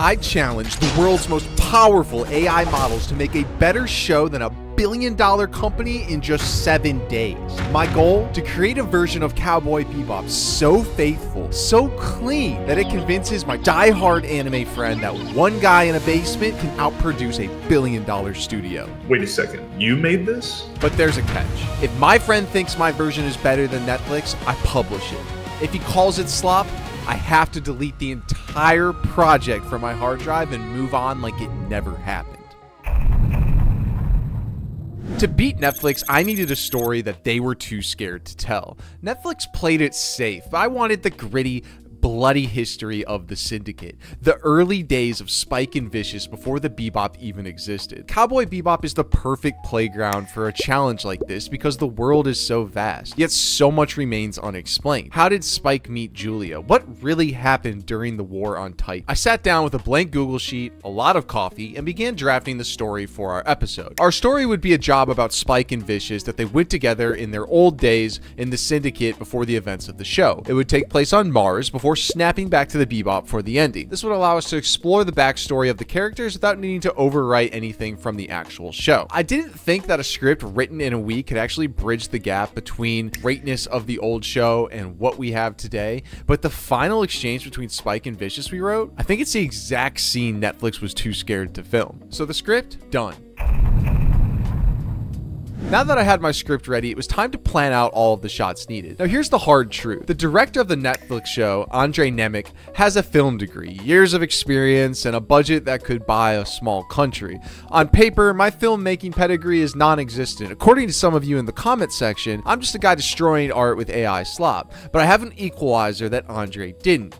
I challenge the world's most powerful AI models to make a better show than a billion-dollar company in just 7 days. My goal? To create a version of Cowboy Bebop so faithful, so clean, that it convinces my die-hard anime friend that one guy in a basement can outproduce a billion-dollar studio. Wait a second, you made this? But there's a catch. If my friend thinks my version is better than Netflix, I publish it. If he calls it slop, I have to delete the entire project from my hard drive and move on like it never happened. To beat Netflix, I needed a story that they were too scared to tell. Netflix played it safe. I wanted the gritty, bloody history of the Syndicate, the early days of Spike and Vicious before the Bebop even existed. Cowboy Bebop is the perfect playground for a challenge like this because the world is so vast, yet so much remains unexplained. How did Spike meet Julia? What really happened during the war on Titan? I sat down with a blank Google sheet, a lot of coffee, and began drafting the story for our episode. Our story would be a job about Spike and Vicious that they went together in their old days in the Syndicate before the events of the show. It would take place on Mars before snapping back to the Bebop for the ending. This would allow us to explore the backstory of the characters without needing to overwrite anything from the actual show. I didn't think that a script written in a week could actually bridge the gap between greatness of the old show and what we have today, but the final exchange between Spike and Vicious we wrote, I think it's the exact scene Netflix was too scared to film. So the script, done. Now that I had my script ready, it was time to plan out all of the shots needed. Now here's the hard truth. The director of the Netflix show, Andre Nemec, has a film degree, years of experience, and a budget that could buy a small country. On paper, my filmmaking pedigree is non-existent. According to some of you in the comment section, I'm just a guy destroying art with AI slop, but I have an equalizer that Andre didn't.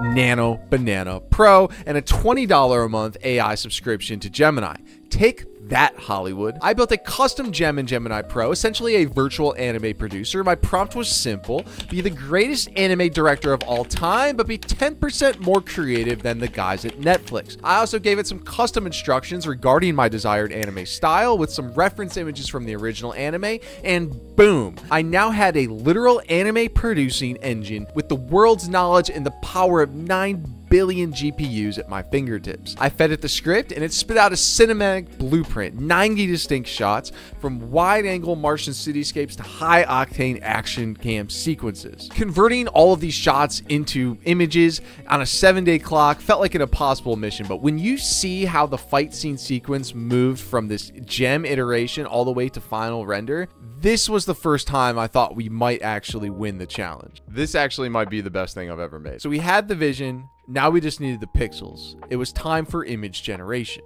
Nano Banana Pro and a $20 a month AI subscription to Gemini. Take that, Hollywood. I built a custom gem in Gemini Pro, essentially a virtual anime producer. My prompt was simple: be the greatest anime director of all time, but be 10% more creative than the guys at Netflix. I also gave it some custom instructions regarding my desired anime style with some reference images from the original anime, and boom, I now had a literal anime producing engine with the world's knowledge and the power of 9 billion GPUs at my fingertips. I fed it the script and it spit out a cinematic blueprint, 90 distinct shots from wide-angle Martian cityscapes to high-octane action cam sequences. Converting all of these shots into images on a 7-day clock felt like an impossible mission, but when you see how the fight scene sequence moved from this gem iteration all the way to final render, this was the first time I thought we might actually win the challenge. This actually might be the best thing I've ever made. So we had the vision. Now we just needed the pixels. It was time for image generation.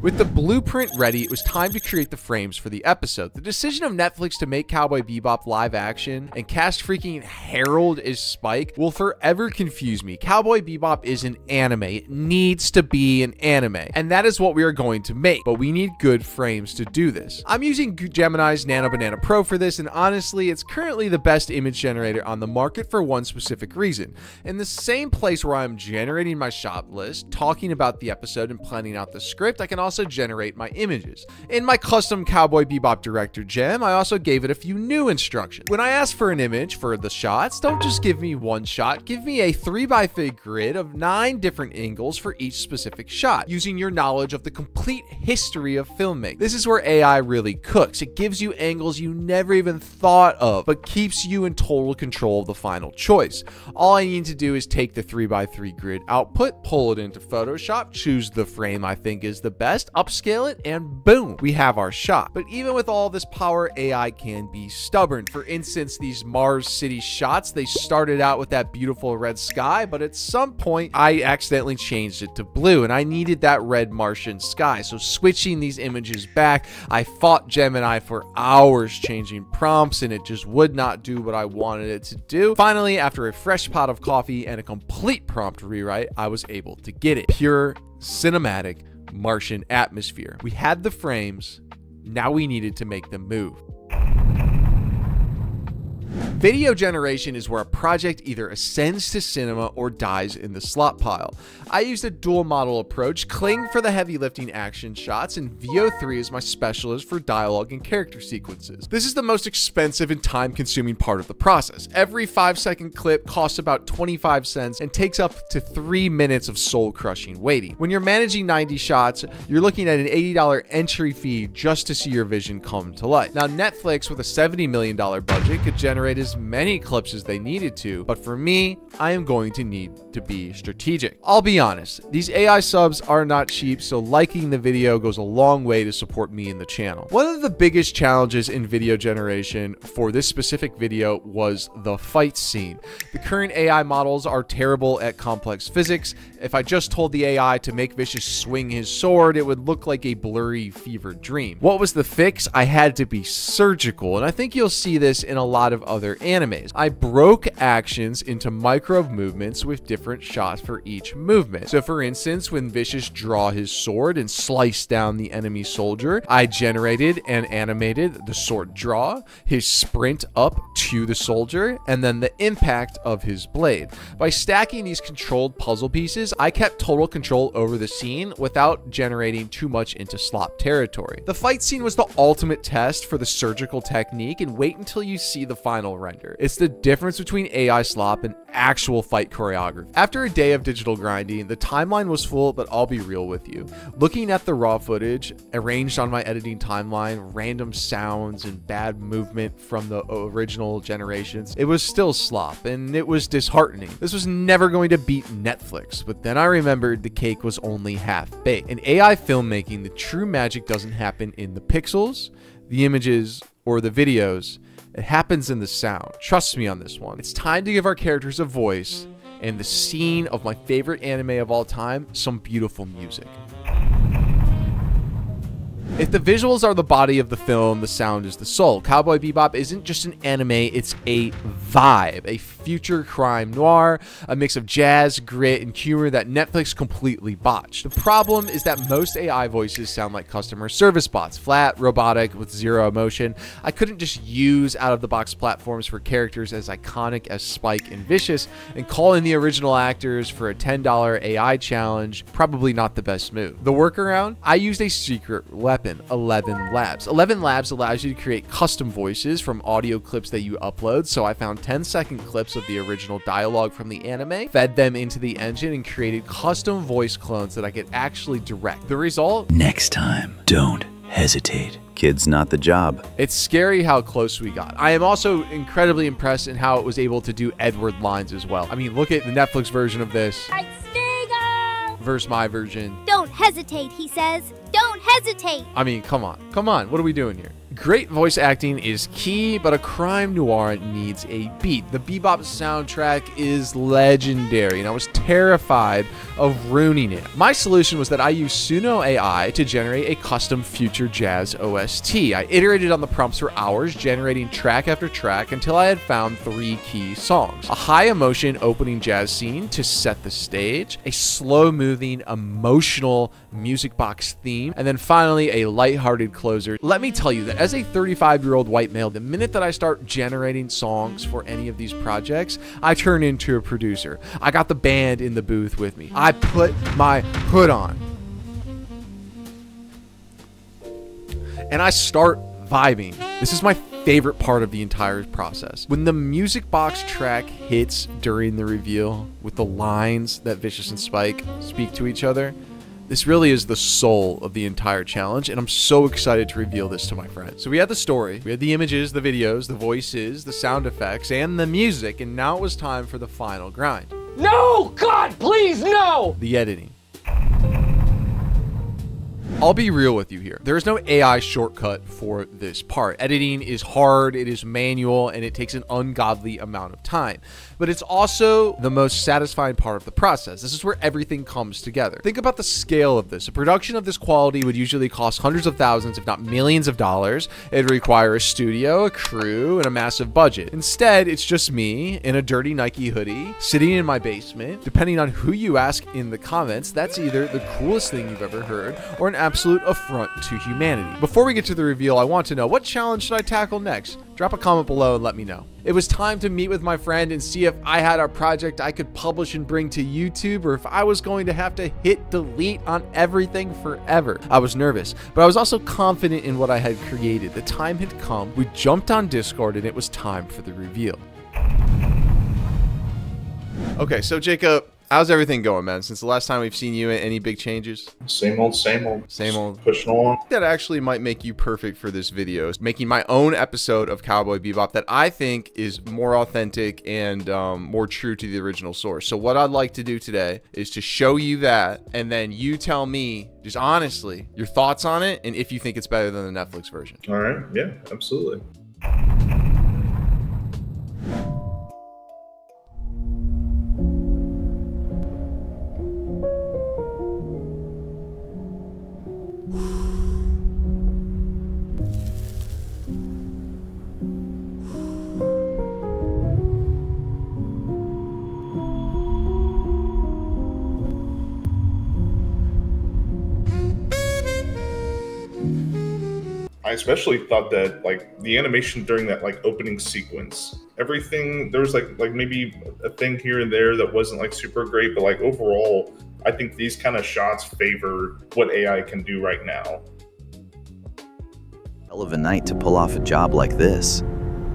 With the blueprint ready, it was time to create the frames for the episode. The decision of Netflix to make Cowboy Bebop live action and cast freaking Harold as Spike will forever confuse me. Cowboy Bebop is an anime. It needs to be an anime. And that is what we are going to make, but we need good frames to do this. I'm using Gemini's Nano Banana Pro for this, and honestly, it's currently the best image generator on the market for one specific reason. In the same place where I'm generating my shot list, talking about the episode, and planning out the script, I can also generate my images. In my custom Cowboy Bebop director gem, I also gave it a few new instructions. When I ask for an image for the shots, don't just give me one shot, give me a 3x3 grid of 9 different angles for each specific shot, using your knowledge of the complete history of filmmaking. This is where AI really cooks. It gives you angles you never even thought of, but keeps you in total control of the final choice. All I need to do is take the 3x3 grid output, pull it into Photoshop, choose the frame I think is the best, upscale it, and boom, we have our shot. But even with all this power, AI can be stubborn. For instance, these Mars City shots, they started out with that beautiful red sky, but at some point I accidentally changed it to blue and I needed that red Martian sky. So switching these images back, I fought Gemini for hours changing prompts and it just would not do what I wanted it to do. Finally, after a fresh pot of coffee and a complete prompt rewrite, I was able to get it. Pure cinematic Martian atmosphere. We had the frames, now we needed to make them move. Video generation is where a project either ascends to cinema or dies in the slop pile. I used a dual model approach, Kling for the heavy lifting action shots and VO3 as my specialist for dialogue and character sequences. This is the most expensive and time-consuming part of the process. Every 5-second clip costs about 25 cents and takes up to 3 minutes of soul-crushing waiting. When you're managing 90 shots, you're looking at an $80 entry fee just to see your vision come to life. Now, Netflix, with a $70 million budget, could generate as many clips as they needed to, but for me, I am going to need to be strategic. I'll be honest, these AI subs are not cheap, so liking the video goes a long way to support me and the channel. One of the biggest challenges in video generation for this specific video was the fight scene. The current AI models are terrible at complex physics. If I just told the AI to make Vicious swing his sword, it would look like a blurry fever dream. What was the fix? I had to be surgical, and I think you'll see this in a lot of other animes. I broke actions into micro movements with different shots for each movement. So for instance, when Vicious draw his sword and slice down the enemy soldier, I generated and animated the sword draw, his sprint up to the soldier, and then the impact of his blade. By stacking these controlled puzzle pieces, I kept total control over the scene without generating too much into slop territory. The fight scene was the ultimate test for the surgical technique, and wait until you see the final render. It's the difference between AI slop and actual fight choreography. After a day of digital grinding, the timeline was full, but I'll be real with you. Looking at the raw footage arranged on my editing timeline, random sounds and bad movement from the original generations, it was still slop, and it was disheartening. This was never going to beat Netflix, but then I remembered the cake was only half baked. In AI filmmaking, the true magic doesn't happen in the pixels, the images, or the videos. It happens in the sound. Trust me on this one. It's time to give our characters a voice, and the scene of my favorite anime of all time, some beautiful music. If the visuals are the body of the film, the sound is the soul. Cowboy Bebop isn't just an anime, it's a vibe, a future crime noir, a mix of jazz, grit, and humor that Netflix completely botched. The problem is that most AI voices sound like customer service bots, flat, robotic, with zero emotion. I couldn't just use out-of-the-box platforms for characters as iconic as Spike and Vicious and call in the original actors for a $10 AI challenge. Probably not the best move. The workaround? I used a secret weapon. ElevenLabs. ElevenLabs allows you to create custom voices from audio clips that you upload, so I found 10-second clips of the original dialogue from the anime, fed them into the engine, and created custom voice clones that I could actually direct. The result? Next time, don't hesitate. Kid's not the job. It's scary how close we got. I am also incredibly impressed in how it was able to do Edward lines as well. I mean, look at the Netflix version of this versus my version. Don't hesitate, he says. Don't hesitate. I mean, come on. Come on. What are we doing here? Great voice acting is key, but a crime noir needs a beat. The Bebop soundtrack is legendary, and I was terrified of ruining it. My solution was that I used Suno AI to generate a custom future jazz OST. I iterated on the prompts for hours, generating track after track until I had found 3 key songs. A high-emotion opening jazz scene to set the stage, a slow-moving, emotional music box theme, and then finally a lighthearted closer. Let me tell you that as a 35-year-old white male, the minute that I start generating songs for any of these projects, I turn into a producer. I got the band in the booth with me. I put my hood on. And I start vibing. This is my favorite part of the entire process. When the music box track hits during the reveal with the lines that Vicious and Spike speak to each other, this really is the soul of the entire challenge, and I'm so excited to reveal this to my friends. So we had the story, we had the images, the videos, the voices, the sound effects, and the music, and now it was time for the final grind. No! God, please, no! The editing. I'll be real with you here. There is no AI shortcut for this part. Editing is hard, it is manual, and it takes an ungodly amount of time. But it's also the most satisfying part of the process. This is where everything comes together. Think about the scale of this. A production of this quality would usually cost hundreds of thousands, if not millions of dollars. It'd require a studio, a crew, and a massive budget. Instead, it's just me in a dirty Nike hoodie, sitting in my basement. Depending on who you ask in the comments, that's either the coolest thing you've ever heard or an absolute affront to humanity. Before we get to the reveal, I want to know, what challenge should I tackle next? Drop a comment below and let me know. It was time to meet with my friend and see if I had a project I could publish and bring to YouTube, or if I was going to have to hit delete on everything forever. I was nervous, but I was also confident in what I had created. The time had come. We jumped on Discord and it was time for the reveal. Okay, so Jacob, how's everything going, man? Since the last time we've seen you, any big changes? Same old, same old. Same old. Just pushing along. That actually might make you perfect for this video. It's making my own episode of Cowboy Bebop that I think is more authentic and more true to the original source. So what I'd like to do today is to show you that, and then you tell me, just honestly, your thoughts on it, and if you think it's better than the Netflix version. All right. Yeah, absolutely. I especially thought that, like, the animation during that, like, opening sequence, everything, there was like maybe a thing here and there that wasn't like super great, but like overall, I think these kind of shots favor what AI can do right now. Hell of a night to pull off a job like this.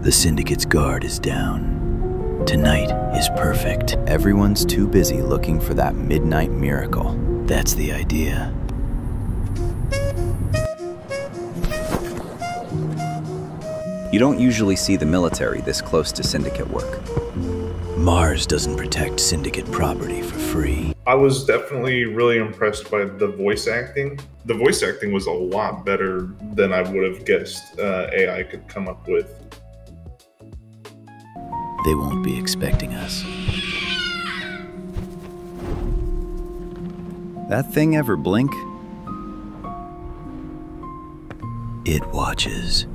The syndicate's guard is down. Tonight is perfect. Everyone's too busy looking for that midnight miracle. That's the idea. You don't usually see the military this close to syndicate work. Mars doesn't protect syndicate property for free. I was definitely really impressed by the voice acting. The voice acting was a lot better than I would have guessed AI could come up with. They won't be expecting us. That thing ever blink? It watches.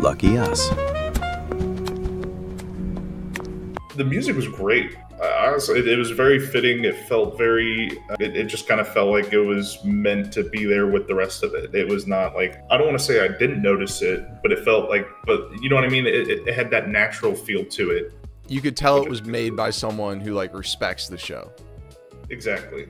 Lucky us. The music was great. Honestly, it was very fitting. It felt very, it just kind of felt like it was meant to be there with the rest of it. It was not like, I don't want to say I didn't notice it, but it felt like, but you know what I mean? It had that natural feel to it. You could tell it was made by someone who like respects the show. Exactly.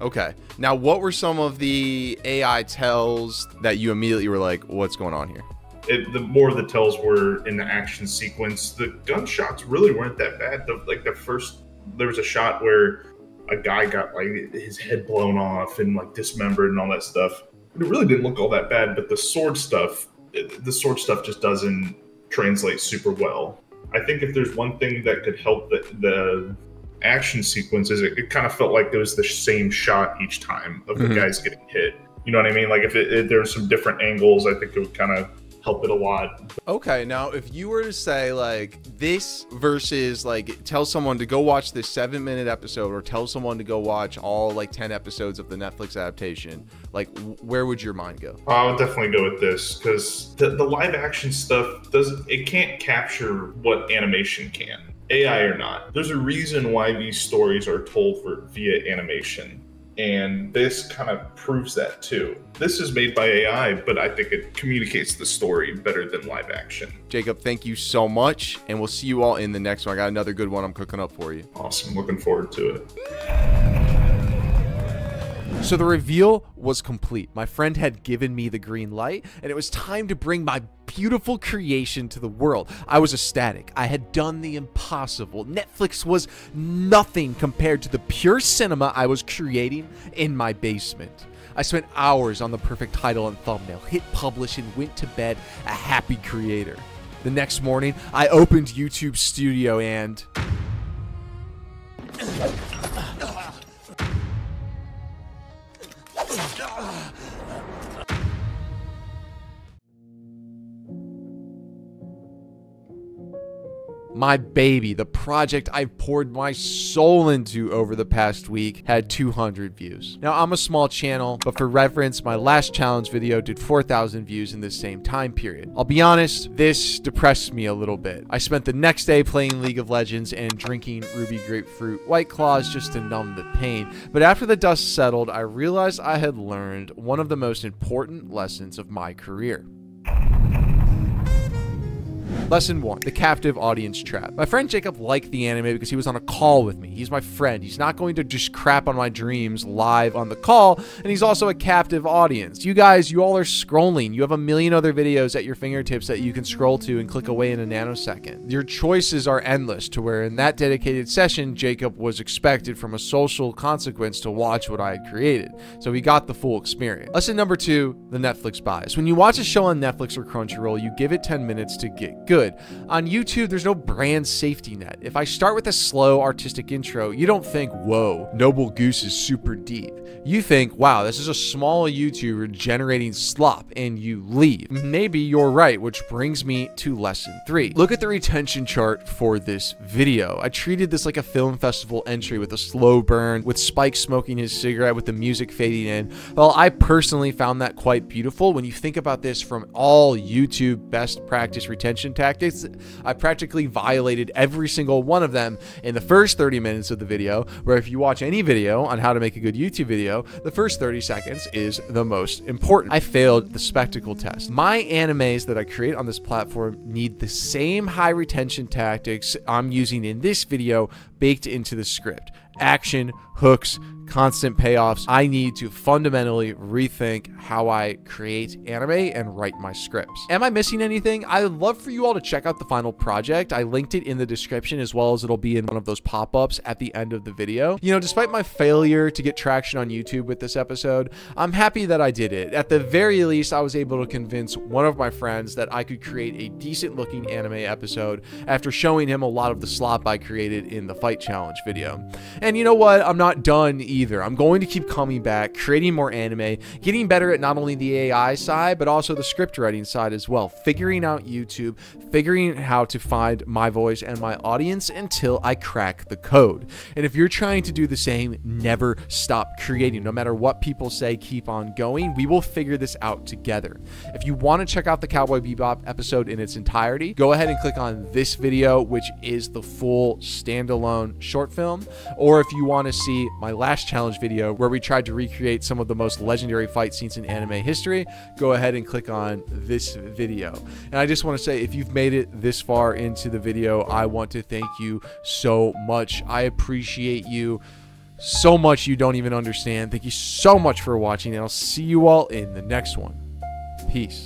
Okay. Now, what were some of the AI tells that you immediately were like, what's going on here? The more of the tells were in the action sequence. The gunshots really weren't that bad. There was a shot where a guy got like his head blown off and like dismembered and all that stuff. It really didn't look all that bad, but the sword stuff just doesn't translate super well. I think if there's one thing that could help the action sequences, it kind of felt like it was the same shot each time of the guys getting hit. You know what I mean? Like if there's some different angles, I think it would kind of help it a lot. Okay, now if you were to say like this versus like tell someone to go watch this 7-minute episode or tell someone to go watch all like 10 episodes of the Netflix adaptation, like where would your mind go? I would definitely go with this because the live action stuff can't capture what animation can, AI or not. There's a reason why these stories are told via animation. And this kind of proves that too. This is made by AI, but I think it communicates the story better than live action. Jacob, thank you so much. And we'll see you all in the next one. I got another good one I'm cooking up for you. Awesome. Looking forward to it. So the reveal was complete. My friend had given me the green light, and it was time to bring my beautiful creation to the world. I was ecstatic. I had done the impossible. Netflix was nothing compared to the pure cinema I was creating in my basement. I spent hours on the perfect title and thumbnail, hit publish, and went to bed a happy creator. The next morning, I opened YouTube Studio and... my baby, the project I've poured my soul into over the past week, had 200 views. Now, I'm a small channel, but for reference, my last challenge video did 4,000 views in the same time period. I'll be honest, this depressed me a little bit. I spent the next day playing League of Legends and drinking Ruby Grapefruit White Claws just to numb the pain. But after the dust settled, I realized I had learned one of the most important lessons of my career. Lesson 1, the captive audience trap. My friend Jacob liked the anime because he was on a call with me. He's my friend. He's not going to just crap on my dreams live on the call, and he's also a captive audience. You guys, you all are scrolling. You have a million other videos at your fingertips that you can scroll to and click away in a nanosecond. Your choices are endless, to where in that dedicated session, Jacob was expected from a social consequence to watch what I had created. So he got the full experience. Lesson number 2, the Netflix bias. When you watch a show on Netflix or Crunchyroll, you give it 10 minutes to get good. On YouTube, there's no brand safety net. If I start with a slow artistic intro, you don't think, whoa, Noble Goose is super deep. You think, wow, this is a small YouTuber generating slop, and you leave. Maybe you're right, which brings me to lesson 3. Look at the retention chart for this video. I treated this like a film festival entry with a slow burn, with Spike smoking his cigarette, with the music fading in. Well, I personally found that quite beautiful. When you think about this from all YouTube best practice retention tactics, I practically violated every single one of them in the first 30 minutes of the video, where if you watch any video on how to make a good YouTube video, the first 30 seconds is the most important. I failed the spectacle test. My animes that I create on this platform need the same high retention tactics I'm using in this video baked into the script. Action, hooks, constant payoffs. I need to fundamentally rethink how I create anime and write my scripts. Am I missing anything? I'd love for you all to check out the final project. I linked it in the description, as well as it'll be in one of those pop-ups at the end of the video. You know, despite my failure to get traction on YouTube with this episode, I'm happy that I did it. At the very least, I was able to convince one of my friends that I could create a decent looking anime episode after showing him a lot of the slop I created in the fight challenge video. And you know what? I'm not done either. I'm going to keep coming back, creating more anime, getting better at not only the AI side, but also the script writing side as well, figuring out YouTube, figuring how to find my voice and my audience until I crack the code. And if you're trying to do the same, never stop creating. No matter what people say, keep on going. We will figure this out together. If you want to check out the Cowboy Bebop episode in its entirety, go ahead and click on this video, which is the full standalone short film. Or if you want to see my last challenge video where we tried to recreate some of the most legendary fight scenes in anime history, go ahead and click on this video. And I just want to say, if you've made it this far into the video, I want to thank you so much. I appreciate you so much, you don't even understand. Thank you so much for watching, and I'll see you all in the next one. Peace.